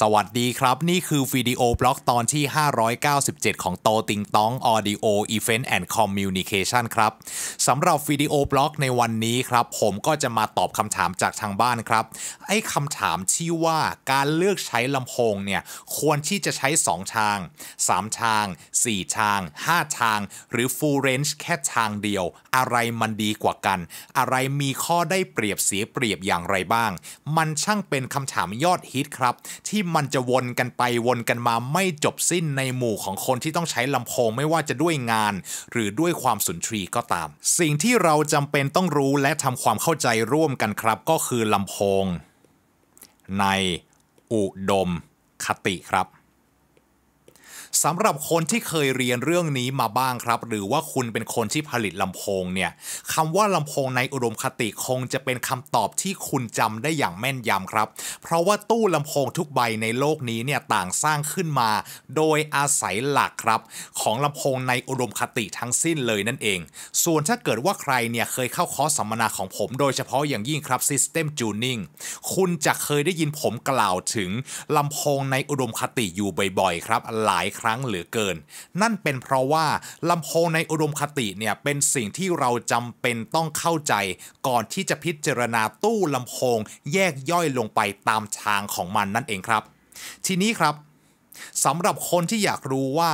สวัสดีครับนี่คือวิดีโอบล็อกตอนที่597ของโตติงต้อง Audio Event and Communication ครับสำหรับวิดีโอบล็อกในวันนี้ครับผมก็จะมาตอบคำถามจากทางบ้านครับไอ้คำถามที่ว่าการเลือกใช้ลำโพงเนี่ยควรที่จะใช้2ทาง3ทาง4ทาง5ทางหรือ Full Range แค่ทางเดียวอะไรมันดีกว่ากันอะไรมีข้อได้เปรียบเสียเปรียบอย่างไรบ้างมันช่างเป็นคำถามยอดฮิตครับที่มันจะวนกันไปวนกันมาไม่จบสิ้นในหมู่ของคนที่ต้องใช้ลำโพงไม่ว่าจะด้วยงานหรือด้วยความสุนทรีก็ตามสิ่งที่เราจำเป็นต้องรู้และทำความเข้าใจร่วมกันครับก็คือลำโพงในอุดมคติครับสำหรับคนที่เคยเรียนเรื่องนี้มาบ้างครับหรือว่าคุณเป็นคนที่ผลิตลำโพงเนี่ยคำว่าลำโพงในอุดมคติคงจะเป็นคำตอบที่คุณจำได้อย่างแม่นยำครับเพราะว่าตู้ลำโพงทุกใบในโลกนี้เนี่ยต่างสร้างขึ้นมาโดยอาศัยหลักครับของลำโพงในอุดมคติทั้งสิ้นเลยนั่นเองส่วนถ้าเกิดว่าใครเนี่ยเคยเข้าคอร์สสัมมนาของผมโดยเฉพาะอย่างยิ่งครับ System Tuning คุณจะเคยได้ยินผมกล่าวถึงลำโพงในอุดมคติอยู่บ่อยๆครับหลายครั้งเหลือเกินนั่นเป็นเพราะว่าลำโพงในอุดมคติเนี่ยเป็นสิ่งที่เราจำเป็นต้องเข้าใจก่อนที่จะพิจารณาตู้ลำโพงแยกย่อยลงไปตามทางของมันนั่นเองครับทีนี้ครับสำหรับคนที่อยากรู้ว่า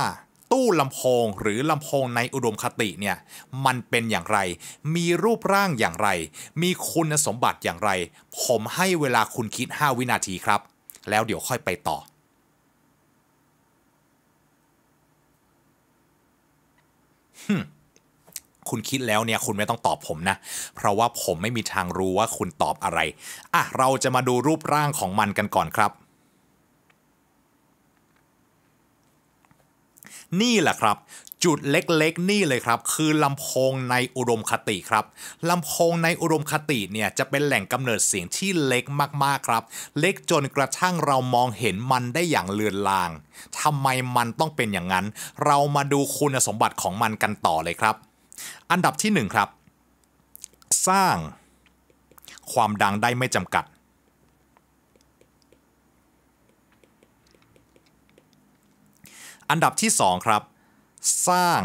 ตู้ลำโพงหรือลำโพงในอุดมคติเนี่ยมันเป็นอย่างไรมีรูปร่างอย่างไรมีคุณสมบัติอย่างไรผมให้เวลาคุณคิด5วินาทีครับแล้วเดี๋ยวค่อยไปต่อคุณคิดแล้วเนี่ยคุณไม่ต้องตอบผมนะเพราะว่าผมไม่มีทางรู้ว่าคุณตอบอะไรอ่ะเราจะมาดูรูปร่างของมันกันก่อนครับนี่แหละครับจุดเล็กๆนี่เลยครับคือลำโพงในอุดมคติครับลำโพงในอุดมคติเนี่ยจะเป็นแหล่งกำเนิดเสียงที่เล็กมากๆครับเล็กจนกระทั่งเรามองเห็นมันได้อย่างเลือนลางทำไมมันต้องเป็นอย่างนั้นเรามาดูคุณสมบัติของมันกันต่อเลยครับอันดับที่1ครับสร้างความดังได้ไม่จำกัดอันดับที่2ครับสร้าง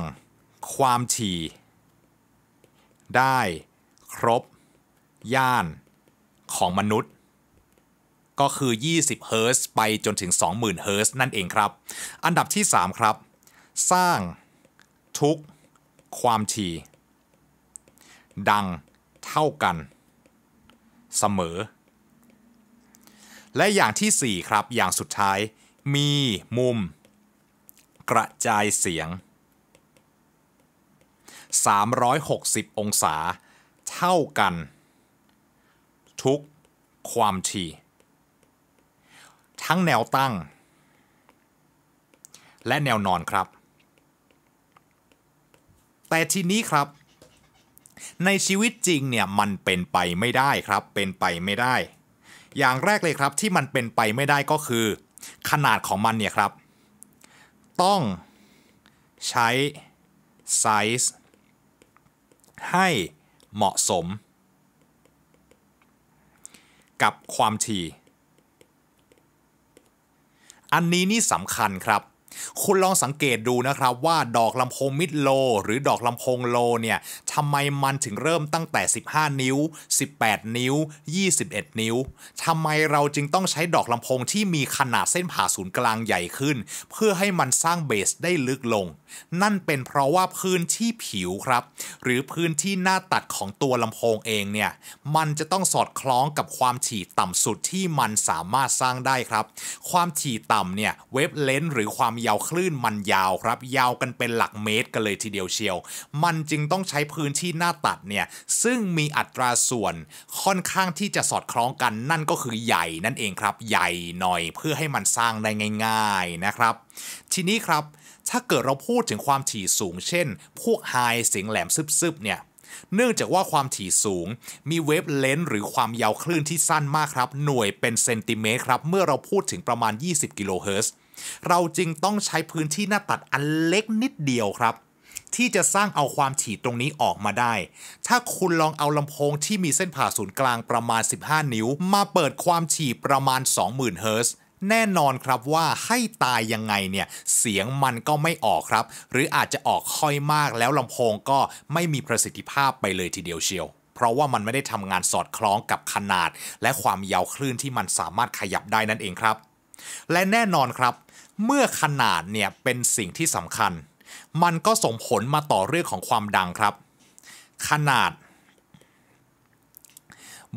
ความถี่ได้ครบย่านของมนุษย์ก็คือ20เฮิร์ตซ์ไปจนถึง 20,000 เฮิร์ตซ์นั่นเองครับอันดับที่3ครับสร้างทุกความถี่ดังเท่ากันเสมอและอย่างที่4ครับอย่างสุดท้ายมีมุมกระจายเสียง360องศาเท่ากันทุกความถี่ทั้งแนวตั้งและแนวนอนครับแต่ทีนี้ครับในชีวิตจริงเนี่ยมันเป็นไปไม่ได้ครับเป็นไปไม่ได้อย่างแรกเลยครับที่มันเป็นไปไม่ได้ก็คือขนาดของมันเนี่ยครับต้องใช้ไซส์ให้เหมาะสมกับความถี่อันนี้นี่สำคัญครับคุณลองสังเกตดูนะครับว่าดอกลำโพงมิดโลหรือดอกลำโพงโลเนี่ยทำไมมันถึงเริ่มตั้งแต่15นิ้ว18นิ้ว21นิ้วทำไมเราจึงต้องใช้ดอกลำโพงที่มีขนาดเส้นผ่าศูนย์กลางใหญ่ขึ้นเพื่อให้มันสร้างเบสได้ลึกลงนั่นเป็นเพราะว่าพื้นที่ผิวครับหรือพื้นที่หน้าตัดของตัวลำโพงเองเนี่ยมันจะต้องสอดคล้องกับความถี่ต่ำสุดที่มันสามารถสร้างได้ครับความถี่ต่ำเนี่ยเวฟเลนหรือความยาวคลื่นมันยาวครับยาวกันเป็นหลักเมตรกันเลยทีเดียวเชียวมันจึงต้องใช้พื้นที่หน้าตัดเนี่ยซึ่งมีอัตราส่วนค่อนข้างที่จะสอดคล้องกันนั่นก็คือใหญ่นั่นเองครับใหญ่หน่อยเพื่อให้มันสร้างได้ง่ายๆนะครับทีนี้ครับถ้าเกิดเราพูดถึงความถี่สูงเช่นพวกไฮเสียงแหลมซึบๆเนี่ยเนื่องจากว่าความถี่สูงมีเวฟเลนส์หรือความยาวคลื่นที่สั้นมากครับหน่วยเป็นเซนติเมตรครับเมื่อเราพูดถึงประมาณ20กิโลเฮิรตซ์เราจึงต้องใช้พื้นที่หน้าตัดอันเล็กนิดเดียวครับที่จะสร้างเอาความถี่ตรงนี้ออกมาได้ถ้าคุณลองเอาลำโพงที่มีเส้นผ่าศูนย์กลางประมาณ15นิ้วมาเปิดความถี่ประมาณ 20,000 เฮิร์ตซ์ แน่นอนครับว่าให้ตายยังไงเนี่ยเสียงมันก็ไม่ออกครับหรืออาจจะออกค่อยมากแล้วลำโพงก็ไม่มีประสิทธิภาพไปเลยทีเดียวเชียวเพราะว่ามันไม่ได้ทำงานสอดคล้องกับขนาดและความยาวคลื่นที่มันสามารถขยับได้นั่นเองครับและแน่นอนครับเมื่อขนาดเนี่ยเป็นสิ่งที่สำคัญมันก็ส่งผลมาต่อเรื่องของความดังครับขนาด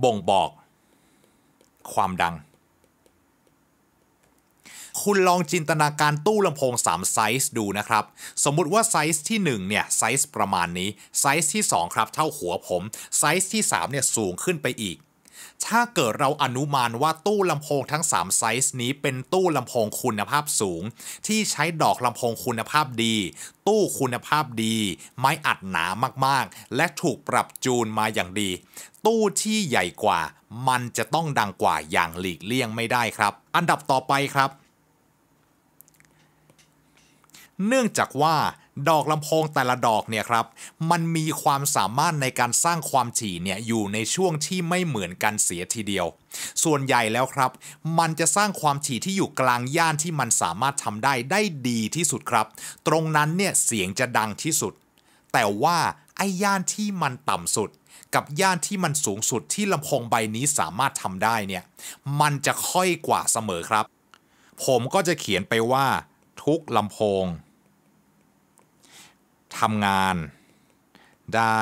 บ่งบอกความดังคุณลองจินตนาการตู้ลำโพง3ไซส์ดูนะครับสมมุติว่าไซส์ที่1เนี่ยไซส์ประมาณนี้ไซส์ที่2ครับเท่าหัวผมไซส์ที่3เนี่ยสูงขึ้นไปอีกถ้าเกิดเราอนุมานว่าตู้ลำโพงทั้ง3ไซส์นี้เป็นตู้ลำโพงคุณภาพสูงที่ใช้ดอกลำโพงคุณภาพดีตู้คุณภาพดีไม้อัดหนามากๆและถูกปรับจูนมาอย่างดีตู้ที่ใหญ่กว่ามันจะต้องดังกว่าอย่างหลีกเลี่ยงไม่ได้ครับอันดับต่อไปครับเนื่องจากว่าดอกลำโพงแต่ละดอกเนี่ยครับมันมีความสามารถในการสร้างความถี่เนี่ยอยู่ในช่วงที่ไม่เหมือนกันเสียทีเดียวส่วนใหญ่แล้วครับมันจะสร้างความถี่ที่อยู่กลางย่านที่มันสามารถทำได้ดีที่สุดครับตรงนั้นเนี่ยเสียงจะดังที่สุดแต่ว่าไอ้ย่านที่มันต่ำสุดกับย่านที่มันสูงสุดที่ลำโพงใบนี้สามารถทำได้เนี่ยมันจะค่อยกว่าเสมอครับผมก็จะเขียนไปว่าทุกลำโพงทำงานได้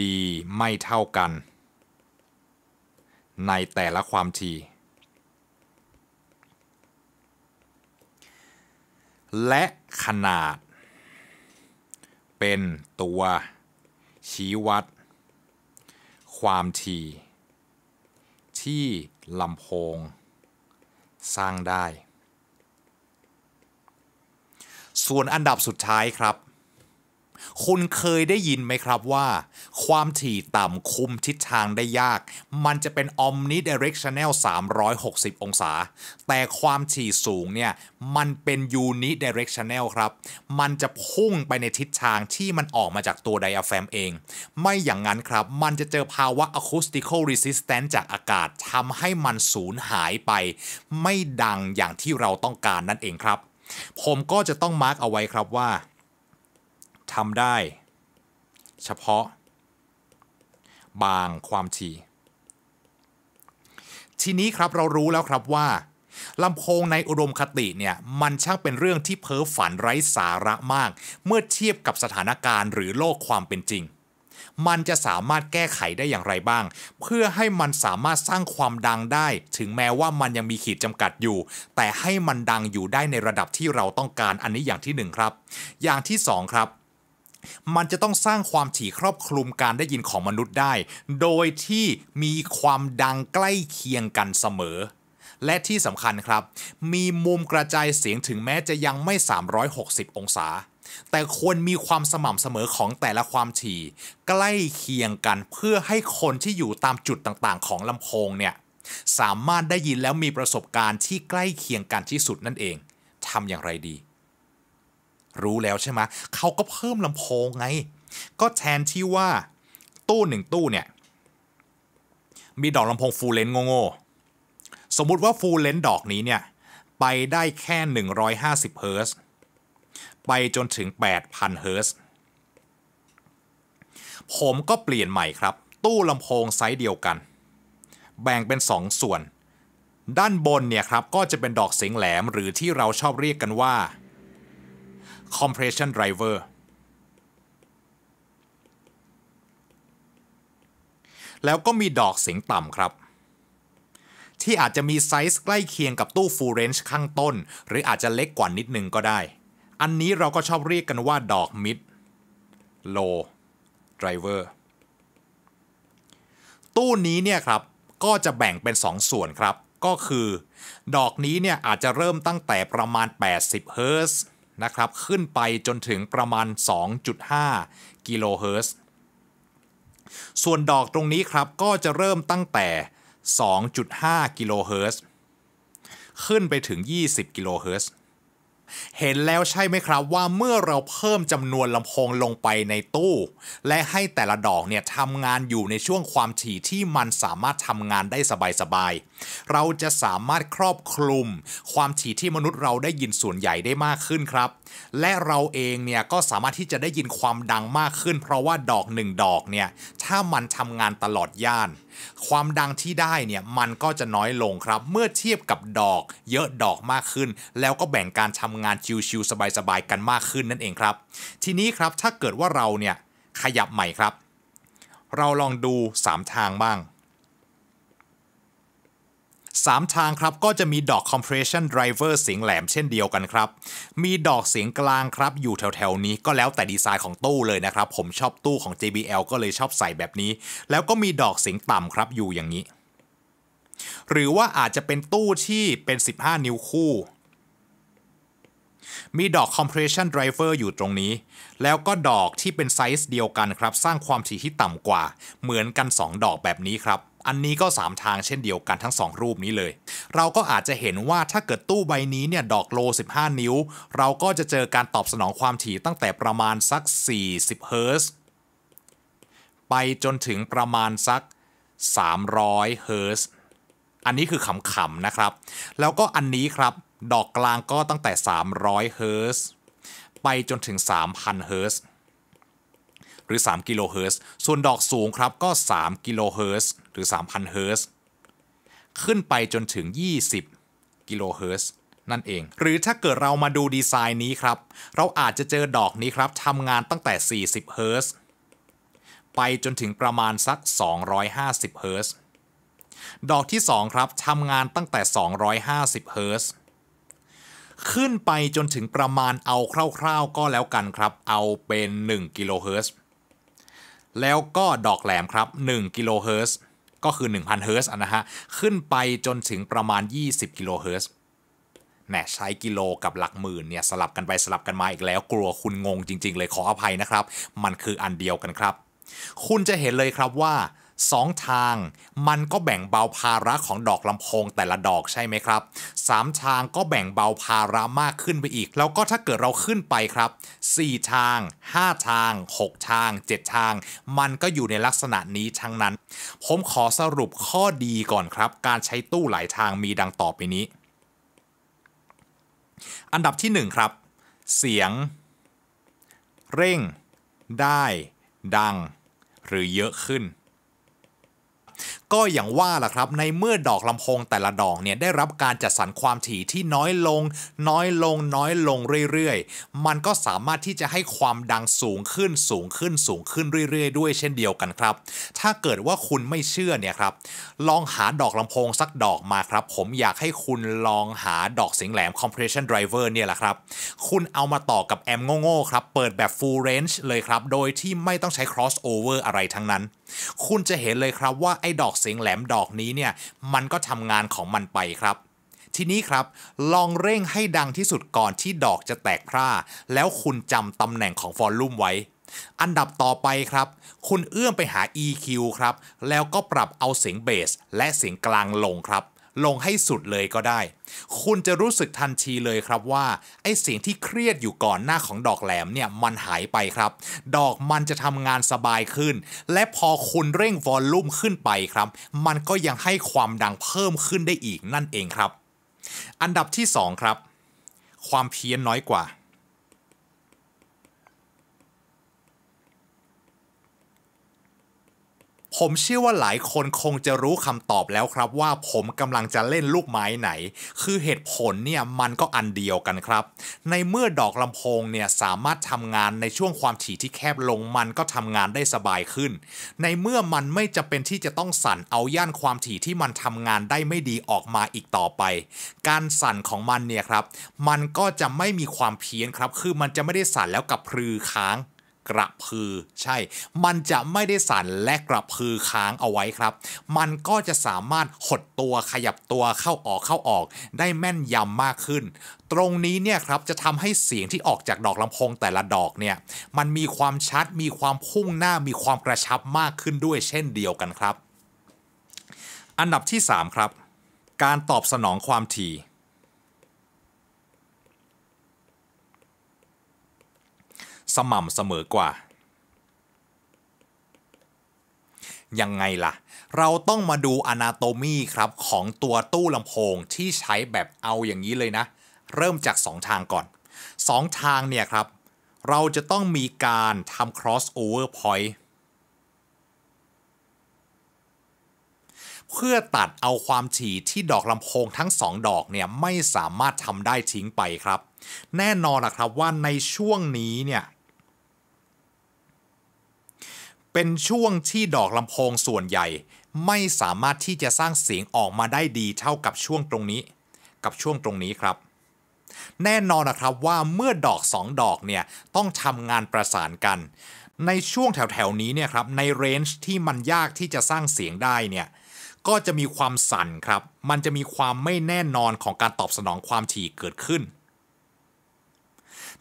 ดีไม่เท่ากันในแต่ละความถี่และขนาดเป็นตัวชี้วัดความถี่ที่ลำโพงสร้างได้ส่วนอันดับสุดท้ายครับคุณเคยได้ยินไหมครับว่าความถี่ต่ำคุมทิศทางได้ยากมันจะเป็น Omnidirectional 360 องศาแต่ความถี่สูงเนี่ยมันเป็น Unidirectional ครับมันจะพุ่งไปในทิศทางที่มันออกมาจากตัวไดอะแฟรมเองไม่อย่างนั้นครับมันจะเจอภาวะ Acoustical Resistance จากอากาศทำให้มันสูญหายไปไม่ดังอย่างที่เราต้องการนั่นเองครับผมก็จะต้องมาร์กเอาไว้ครับว่าทำได้เฉพาะบางความถี่ทีนี้ครับเรารู้แล้วครับว่าลำโพงในอุดมคติเนี่ยมันช่างเป็นเรื่องที่เพ้อฝันไร้สาระมากเมื่อเทียบกับสถานการณ์หรือโลกความเป็นจริงมันจะสามารถแก้ไขได้อย่างไรบ้างเพื่อให้มันสามารถสร้างความดังได้ถึงแม้ว่ามันยังมีขีดจำกัดอยู่แต่ให้มันดังอยู่ได้ในระดับที่เราต้องการอันนี้อย่างที่1ครับอย่างที่2ครับมันจะต้องสร้างความถี่ครอบคลุมการได้ยินของมนุษย์ได้โดยที่มีความดังใกล้เคียงกันเสมอและที่สำคัญครับมีมุมกระจายเสียงถึงแม้จะยังไม่360องศาแต่ควรมีความสม่ำเสมอของแต่ละความถี่ใกล้เคียงกันเพื่อให้คนที่อยู่ตามจุดต่างๆของลำโพงเนี่ยสามารถได้ยินแล้วมีประสบการณ์ที่ใกล้เคียงกันที่สุดนั่นเองทำอย่างไรดีรู้แล้วใช่ไหมเขาก็เพิ่มลำโพงไงก็แทนที่ว่าตู้หนึ่งตู้เนี่ยมีดอกลำโพงฟูลเลนโง่ๆสมมุติว่าฟูลเลนดอกนี้เนี่ยไปได้แค่150เฮิร์ตซ์ไปจนถึง 8,000 เฮิร์ตซ์ผมก็เปลี่ยนใหม่ครับตู้ลำโพงไซส์เดียวกันแบ่งเป็น2ส่วนด้านบนเนี่ยครับก็จะเป็นดอกเสียงแหลมหรือที่เราชอบเรียกกันว่า compression driver แล้วก็มีดอกเสียงต่ำครับที่อาจจะมีไซส์ใกล้เคียงกับตู้ full range ข้างต้นหรืออาจจะเล็กกว่านิดนึงก็ได้อันนี้เราก็ชอบเรียกกันว่าดอก mid low driver ตู้นี้เนี่ยครับก็จะแบ่งเป็น2ส่วนครับก็คือดอกนี้เนี่ยอาจจะเริ่มตั้งแต่ประมาณ80เฮิร์ตซ์นะครับขึ้นไปจนถึงประมาณ 2.5 กิโลเฮิร์ตซ์ส่วนดอกตรงนี้ครับก็จะเริ่มตั้งแต่ 2.5 กิโลเฮิร์ตซ์ขึ้นไปถึง20 กิโลเฮิร์ตซ์ เห็นแล้วใช่ไหมครับว่าเมื่อเราเพิ่มจำนวนลำโพงลงไปในตู้และให้แต่ละดอกเนี่ยทำงานอยู่ในช่วงความถี่ที่มันสามารถทำงานได้สบายๆเราจะสามารถครอบคลุมความถี่ที่มนุษย์เราได้ยินส่วนใหญ่ได้มากขึ้นครับและเราเองเนี่ยก็สามารถที่จะได้ยินความดังมากขึ้นเพราะว่าดอกหนึ่งดอกเนี่ยถ้ามันทำงานตลอดย่านความดังที่ได้เนี่ยมันก็จะน้อยลงครับเมื่อเทียบกับดอกเยอะดอกมากขึ้นแล้วก็แบ่งการทำงานชิวๆสบายๆกันมากขึ้นนั่นเองครับทีนี้ครับถ้าเกิดว่าเราเนี่ยขยับใหม่ครับเราลองดู3ทางบ้าง3ทางครับก็จะมีดอก compression driver เสียงแหลมเช่นเดียวกันครับมีดอกเสียงกลางครับอยู่แถวๆนี้ก็แล้วแต่ดีไซน์ของตู้เลยนะครับผมชอบตู้ของ JBL ก็เลยชอบใส่แบบนี้แล้วก็มีดอกเสียงต่ำครับอยู่อย่างนี้หรือว่าอาจจะเป็นตู้ที่เป็น15นิ้วคู่มีดอก compression driver อยู่ตรงนี้แล้วก็ดอกที่เป็นไซส์เดียวกันครับสร้างความถี่ที่ต่ำกว่าเหมือนกัน2ดอกแบบนี้ครับอันนี้ก็3ทางเช่นเดียวกันทั้ง2รูปนี้เลยเราก็อาจจะเห็นว่าถ้าเกิดตู้ใบนี้เนี่ยดอกโล15นิ้วเราก็จะเจอการตอบสนองความถี่ตั้งแต่ประมาณสัก40เฮิร์ตซ์ไปจนถึงประมาณสัก300เฮิร์ตซ์อันนี้คือขำๆนะครับแล้วก็อันนี้ครับดอกกลางก็ตั้งแต่300เฮิร์ตซ์ไปจนถึง 3,000 เฮิร์ตซ์หรือ3กิโลเฮิร์ตซ์ส่วนดอกสูงครับก็3กิโลเฮิร์ตซ์หรือ 3,000 เฮิร์ตซ์ขึ้นไปจนถึง20กิโลเฮิร์ตซ์นั่นเองหรือถ้าเกิดเรามาดูดีไซน์นี้ครับเราอาจจะเจอดอกนี้ครับทำงานตั้งแต่40เฮิร์ตซ์ไปจนถึงประมาณสัก250เฮิร์ตซ์ดอกที่2ครับทำงานตั้งแต่250เฮิร์ตซ์ขึ้นไปจนถึงประมาณเอาคร่าวๆก็แล้วกันครับเอาเป็น1กิโลเฮิร์ตซ์แล้วก็ดอกแหลมครับ1กิโลเฮิร์ตซ์ก็คือ 1,000 เฮิร์ตซ์นะฮะขึ้นไปจนถึงประมาณ20กิโลเฮิร์ตซ์แหมใช้กิโลกับหลักหมื่นเนี่ยสลับกันไปสลับกันมาอีกแล้วกลัวคุณงงจริงๆเลยขออภัยนะครับมันคืออันเดียวกันครับคุณจะเห็นเลยครับว่า2ทางมันก็แบ่งเบาภาระของดอกลำโพงแต่ละดอกใช่ไหมครับ3ทางก็แบ่งเบาภาระมากขึ้นไปอีกแล้วก็ถ้าเกิดเราขึ้นไปครับ4ทาง5ทาง6ทาง7ทางมันก็อยู่ในลักษณะนี้ทั้งนั้นผมขอสรุปข้อดีก่อนครับการใช้ตู้หลายทางมีดังต่อไปนี้อันดับที่1ครับเสียงเร่งได้ดังหรือเยอะขึ้นก็อย่างว่าล่ะครับในเมื่อดอกลำโพงแต่ละดอกเนี่ยได้รับการจัดสรรความถี่ที่น้อยลงเรื่อยๆมันก็สามารถที่จะให้ความดังสูงขึ้นเรื่อยๆด้วยเช่นเดียวกันครับถ้าเกิดว่าคุณไม่เชื่อเนี่ยครับลองหาดอกลำโพงสักดอกมาครับผมอยากให้คุณลองหาดอกเสียงแหลม compression driver เนี่ยแหละครับคุณเอามาต่อกับแอมโง่ๆครับเปิดแบบ full range เลยครับโดยที่ไม่ต้องใช้ crossover อะไรทั้งนั้นคุณจะเห็นเลยครับว่าไอ้ดอกเสียงแหลมดอกนี้เนี่ยมันก็ทำงานของมันไปครับทีนี้ครับลองเร่งให้ดังที่สุดก่อนที่ดอกจะแตกพร่าแล้วคุณจำตำแหน่งของวอลลุ่มไว้อันดับต่อไปครับคุณเอื้อมไปหา EQ ครับแล้วก็ปรับเอาเสียงเบสและเสียงกลางลงครับลงให้สุดเลยก็ได้คุณจะรู้สึกทันทีเลยครับว่าไอ้เสียงที่เครียดอยู่ก่อนหน้าของดอกแหลมเนี่ยมันหายไปครับดอกมันจะทำงานสบายขึ้นและพอคุณเร่งวอลลุ่มขึ้นไปครับมันก็ยังให้ความดังเพิ่มขึ้นได้อีกนั่นเองครับอันดับที่2ครับความเพี้ยนน้อยกว่าผมเชื่อว่าหลายคนคงจะรู้คำตอบแล้วครับว่าผมกำลังจะเล่นลูกไม้ไหนคือเหตุผลเนี่ยมันก็อันเดียวกันครับในเมื่อดอกลำโพงเนี่ยสามารถทำงานในช่วงความถี่ที่แคบลงมันก็ทำงานได้สบายขึ้นในเมื่อมันไม่จำเป็นที่จะต้องสั่นเอาย่านความถี่ที่มันทำงานได้ไม่ดีออกมาอีกต่อไปการสั่นของมันเนี่ยครับมันก็จะไม่มีความเพี้ยนครับคือมันจะไม่ได้สั่นแล้วกับพรือค้างกระพือใช่มันจะไม่ได้สั่นและกระพือค้างเอาไว้ครับมันก็จะสามารถหดตัวขยับตัวเข้าออกได้แม่นยำมากขึ้นตรงนี้เนี่ยครับจะทำให้เสียงที่ออกจากดอกลำโพงแต่ละดอกเนี่ยมันมีความชัดมีความพุ่งหน้ามีความกระชับมากขึ้นด้วยเช่นเดียวกันครับอันดับที่3ครับการตอบสนองความถี่ สม่ำเสมอกว่ายังไงล่ะเราต้องมาดู anatomy ครับของตัวตู้ลำโพงที่ใช้แบบเอาอย่างนี้เลยนะเริ่มจาก2ทางก่อน2ทางเนี่ยครับเราจะต้องมีการทำ crossover point เพื่อตัดเอาความถี่ที่ดอกลำโพงทั้ง2ดอกเนี่ยไม่สามารถทำได้ทิ้งไปครับแน่นอนล่ะครับว่าในช่วงนี้เนี่ยเป็นช่วงที่ดอกลำโพงส่วนใหญ่ไม่สามารถที่จะสร้างเสียงออกมาได้ดีเท่ากับช่วงตรงนี้กับช่วงตรงนี้ครับแน่นอนนะครับว่าเมื่อดอก2ดอกเนี่ยต้องทำงานประสานกันในช่วงแถวๆนี้เนี่ยครับในเรนจ์ที่มันยากที่จะสร้างเสียงได้เนี่ยก็จะมีความสั่นครับมันจะมีความไม่แน่นอนของการตอบสนองความถี่เกิดขึ้น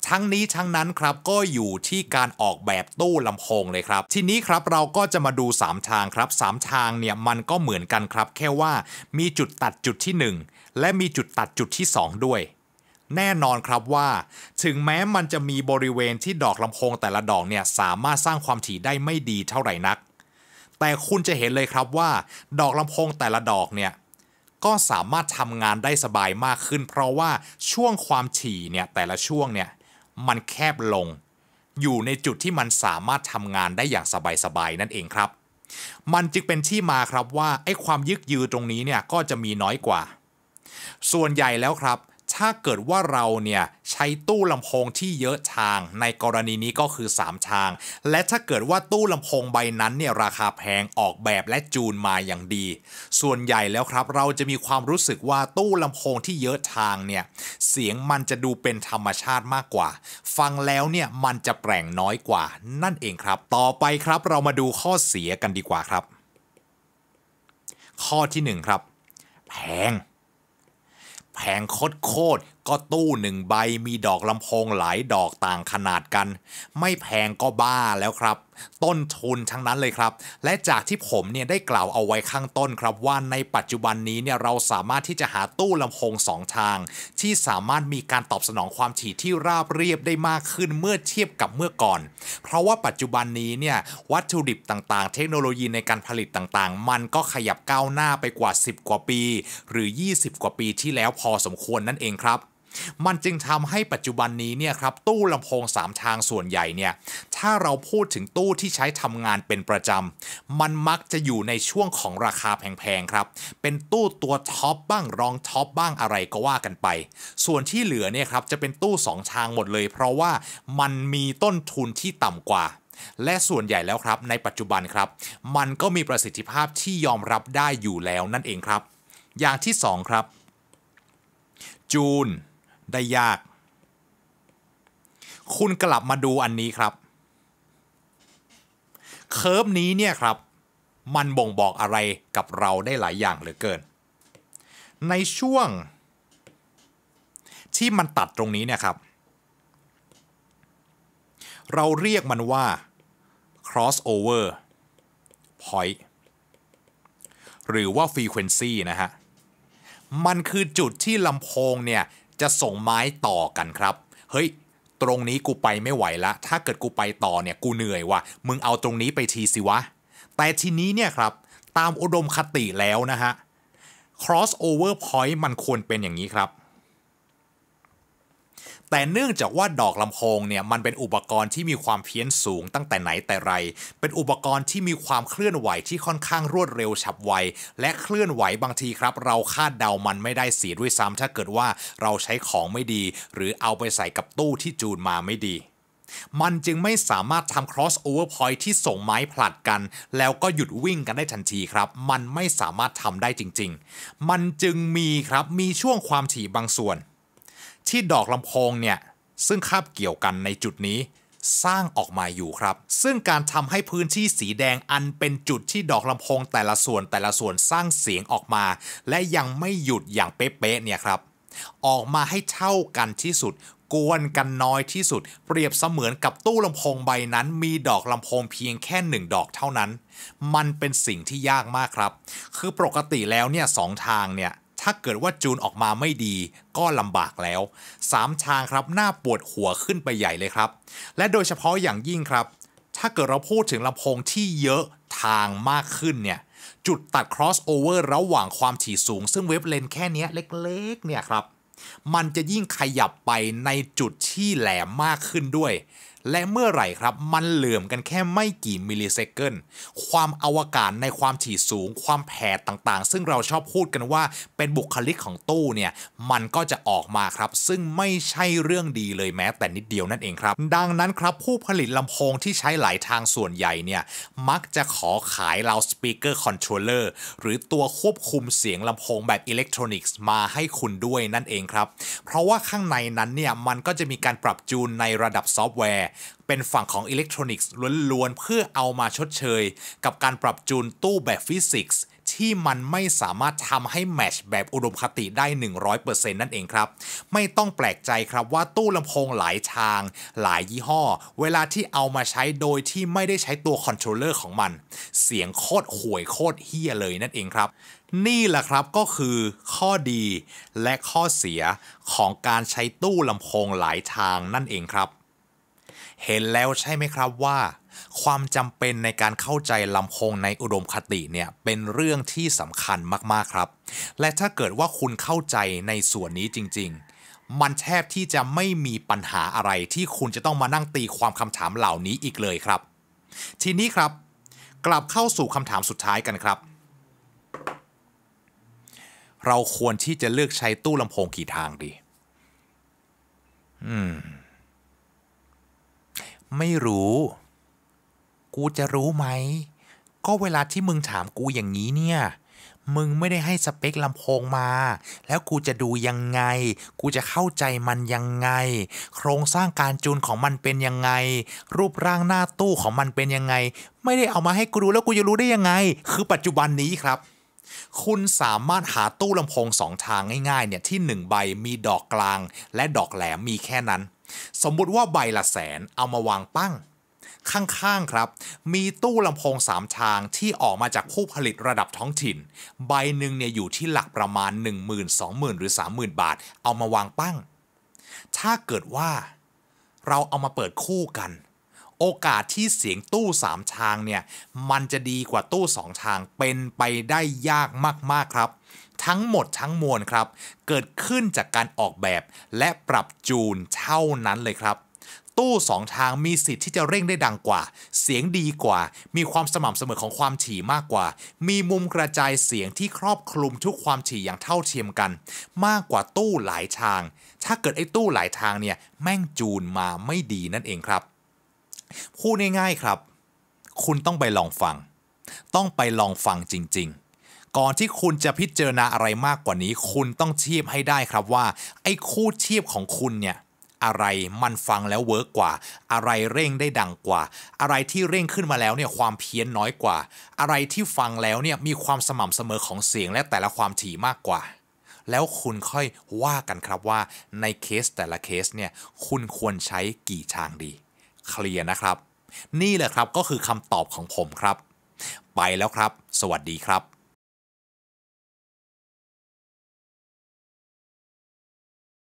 ทั้งนี้ทั้งนั้นครับก็อยู่ที่การออกแบบตู้ลำโพงเลยครับทีนี้ครับเราก็จะมาดู3ทางครับ3ทางเนี่ยมันก็เหมือนกันครับแค่ว่ามีจุดตัดจุดที่1และมีจุดตัดจุดที่2ด้วยแน่นอนครับว่าถึงแม้มันจะมีบริเวณที่ดอกลำโพงแต่ละดอกเนี่ยสามารถสร้างความถี่ได้ไม่ดีเท่าไหร่นักแต่คุณจะเห็นเลยครับว่าดอกลำโพงแต่ละดอกเนี่ยก็สามารถทำงานได้สบายมากขึ้นเพราะว่าช่วงความถี่เนี่ยแต่ละช่วงเนี่ยมันแคบลงอยู่ในจุดที่มันสามารถทำงานได้อย่างสบายๆนั่นเองครับมันจึงเป็นที่มาครับว่าไอ้ความยึกยือตรงนี้เนี่ยก็จะมีน้อยกว่าส่วนใหญ่แล้วครับถ้าเกิดว่าเราเนี่ยใช้ตู้ลำโพงที่เยอะทางในกรณีนี้ก็คือ3ทางและถ้าเกิดว่าตู้ลำโพงใบนั้นเนี่ยราคาแพงออกแบบและจูนมาอย่างดีส่วนใหญ่แล้วครับเราจะมีความรู้สึกว่าตู้ลำโพงที่เยอะทางเนี่ยเสียงมันจะดูเป็นธรรมชาติมากกว่าฟังแล้วเนี่ยมันจะแปลงน้อยกว่านั่นเองครับต่อไปครับเรามาดูข้อเสียกันดีกว่าครับข้อที่1ครับแพงโคตรก็ตู้1ใบมีดอกลำโพงหลายดอกต่างขนาดกันไม่แพงก็บ้าแล้วครับต้นทุนทั้งนั้นเลยครับและจากที่ผมเนี่ยได้กล่าวเอาไว้ข้างต้นครับว่าในปัจจุบันนี้เนี่ยเราสามารถที่จะหาตู้ลำโพง2ทางที่สามารถมีการตอบสนองความถี่ที่ราบเรียบได้มากขึ้นเมื่อเทียบกับเมื่อก่อนเพราะว่าปัจจุบันนี้เนี่ยวัตถุดิบต่างๆเทคโนโลยีในการผลิตต่างๆมันก็ขยับก้าวหน้าไปกว่า10กว่าปีหรือ20กว่าปีที่แล้วพอสมควรนั่นเองครับมันจึงทำให้ปัจจุบันนี้เนี่ยครับตู้ลำโพง3ทางส่วนใหญ่เนี่ยถ้าเราพูดถึงตู้ที่ใช้ทำงานเป็นประจำมันมักจะอยู่ในช่วงของราคาแพงๆครับเป็นตู้ตัวท็อปบ้างรองท็อปบ้างอะไรก็ว่ากันไปส่วนที่เหลือเนี่ยครับจะเป็นตู้2ทางหมดเลยเพราะว่ามันมีต้นทุนที่ต่ำกว่าและส่วนใหญ่แล้วครับในปัจจุบันครับมันก็มีประสิทธิภาพที่ยอมรับได้อยู่แล้วนั่นเองครับอย่างที่2ครับจูนได้ยากคุณกลับมาดูอันนี้ครับเคิร์ฟนี้เนี่ยครับมันบ่งบอกอะไรกับเราได้หลายอย่างเหลือเกินในช่วงที่มันตัดตรงนี้เนี่ยครับเราเรียกมันว่า crossover point หรือว่า frequency นะฮะมันคือจุดที่ลำโพงเนี่ยจะส่งไม้ต่อกันครับเฮ้ยตรงนี้กูไปไม่ไหวละถ้าเกิดกูไปต่อเนี่ยกูเหนื่อยว่ะมึงเอาตรงนี้ไปทีสิวะแต่ทีนี้เนี่ยครับตามอุดมคติแล้วนะฮะ crossover point มันควรเป็นอย่างนี้ครับแต่เนื่องจากว่าดอกลำโพงเนี่ยมันเป็นอุปกรณ์ที่มีความเพี้ยนสูงตั้งแต่ไหนแต่ไรเป็นอุปกรณ์ที่มีความเคลื่อนไหวที่ค่อนข้างรวดเร็วฉับไวและเคลื่อนไหวบางทีครับเราคาดเดามันไม่ได้เสียด้วยซ้ำถ้าเกิดว่าเราใช้ของไม่ดีหรือเอาไปใส่กับตู้ที่จูนมาไม่ดีมันจึงไม่สามารถทำ crossover point ที่ส่งไม้ผลัดกันแล้วก็หยุดวิ่งกันได้ทันทีครับมันไม่สามารถทำได้จริงๆมันจึงมีช่วงความถี่บางส่วนที่ดอกลำโพงเนี่ยซึ่งคาบเกี่ยวกันในจุดนี้สร้างออกมาอยู่ครับซึ่งการทำให้พื้นที่สีแดงอันเป็นจุดที่ดอกลำโพงแต่ละส่วนสร้างเสียงออกมาและยังไม่หยุดอย่างเป๊ะๆเนี่ยครับออกมาให้เท่ากันที่สุดกวนกันน้อยที่สุดเปรียบเสมือนกับตู้ลำโพงใบนั้นมีดอกลำโพงเพียงแค่1ดอกเท่านั้นมันเป็นสิ่งที่ยากมากครับคือปกติแล้วเนี่ย2ทางเนี่ย ถ้าเกิดว่าจูนออกมาไม่ดีก็ลำบากแล้ว3ทางครับน่าปวดหัวขึ้นไปใหญ่เลยครับและโดยเฉพาะอย่างยิ่งครับถ้าเกิดเราพูดถึงลำโพงที่เยอะทางมากขึ้นเนี่ยจุดตัด crossover ระหว่างความถี่สูงซึ่งเวฟเลนแค่นี้เล็กๆเนี่ยครับมันจะยิ่งขยับไปในจุดที่แหลมมากขึ้นด้วยและเมื่อไหร่ครับมันเหลื่อมกันแค่ไม่กี่มิลลิเซคันด์ความอวกาศในความถี่สูงความแผ่ต่างๆซึ่งเราชอบพูดกันว่าเป็นบุคลิกของตู้เนี่ยมันก็จะออกมาครับซึ่งไม่ใช่เรื่องดีเลยแม้แต่นิดเดียวนั่นเองครับดังนั้นครับผู้ผลิตลำโพงที่ใช้หลายทางส่วนใหญ่เนี่ยมักจะขอขาย Loudspeaker Controller หรือตัวควบคุมเสียงลำโพงแบบอิเล็กทรอนิกส์มาให้คุณด้วยนั่นเองครับเพราะว่าข้างในนั้นเนี่ยมันก็จะมีการปรับจูนในระดับซอฟต์แวร์เป็นฝั่งของอิเล็กทรอนิกส์ล้วนๆเพื่อเอามาชดเชยกับการปรับจูนตู้แบบฟิสิกส์ที่มันไม่สามารถทำให้แมทช์แบบอุดมคติได้ 100% นั่นเองครับไม่ต้องแปลกใจครับว่าตู้ลำโพงหลายทางหลายยี่ห้อเวลาที่เอามาใช้โดยที่ไม่ได้ใช้ตัวคอนโทรลเลอร์ของมันเสียงโคตรห่วยโคตรเฮี้ยเลยนั่นเองครับนี่แหละครับก็คือข้อดีและข้อเสียของการใช้ตู้ลำโพงหลายทางนั่นเองครับเห็นแล้วใช่ไหมครับว่าความจำเป็นในการเข้าใจลำโพงในอุดมคติเนี่ยเป็นเรื่องที่สำคัญมากๆครับและถ้าเกิดว่าคุณเข้าใจในส่วนนี้จริงๆมันแทบที่จะไม่มีปัญหาอะไรที่คุณจะต้องมานั่งตีความคำถามเหล่านี้อีกเลยครับทีนี้ครับกลับเข้าสู่คำถามสุดท้ายกันครับเราควรที่จะเลือกใช้ตู้ลำโพงกี่ทางดีไม่รู้กูจะรู้ไหมก็เวลาที่มึงถามกูอย่างนี้เนี่ยมึงไม่ได้ให้สเปคลำโพงมาแล้วกูจะดูยังไงกูจะเข้าใจมันยังไงโครงสร้างการจูนของมันเป็นยังไงรูปร่างหน้าตู้ของมันเป็นยังไงไม่ได้เอามาให้กูรู้แล้วกูจะรู้ได้ยังไงคือปัจจุบันนี้ครับคุณสามารถหาตู้ลำโพง2ทางง่ายๆเนี่ยที่1ใบมีดอกกลางและดอกแหลมมีแค่นั้นสมมุติว่าใบละแสนเอามาวางปั้งข้างๆครับมีตู้ลำโพง3ทางที่ออกมาจากผู้ผลิตระดับท้องถิ่นใบหนึ่งเนี่ยอยู่ที่หลักประมาณ 10,000 20,000 หรือ 30,000 บาทเอามาวางปั้งถ้าเกิดว่าเราเอามาเปิดคู่กันโอกาสที่เสียงตู้3ทางเนี่ยมันจะดีกว่าตู้2ทางเป็นไปได้ยากมากๆครับทั้งหมดทั้งมวลครับเกิดขึ้นจากการออกแบบและปรับจูนเท่านั้นเลยครับตู้2ทางมีสิทธิ์ที่จะเร่งได้ดังกว่าเสียงดีกว่ามีความสม่ำเสมอของความถี่มากกว่ามีมุมกระจายเสียงที่ครอบคลุมทุกความถี่อย่างเท่าเทียมกันมากกว่าตู้หลายทางถ้าเกิดไอ้ตู้หลายทางเนี่ยแม่งจูนมาไม่ดีนั่นเองครับพูดง่ายๆครับคุณต้องไปลองฟังจริงๆก่อนที่คุณจะพิจารณาอะไรมากกว่านี้คุณต้องเทียบให้ได้ครับว่าไอ้คู่เทียบของคุณเนี่ยอะไรมันฟังแล้วเวิร์กกว่าอะไรเร่งได้ดังกว่าอะไรที่เร่งขึ้นมาแล้วเนี่ยความเพี้ยนน้อยกว่าอะไรที่ฟังแล้วเนี่ยมีความสม่ำเสมอของเสียงและแต่ละความถี่มากกว่าแล้วคุณค่อยว่ากันครับว่าในเคสแต่ละเคสเนี่ยคุณควรใช้กี่ทางดีเคลียร์นะครับนี่แหละครับก็คือคำตอบของผมครับไปแล้วครับสวัสดีครับ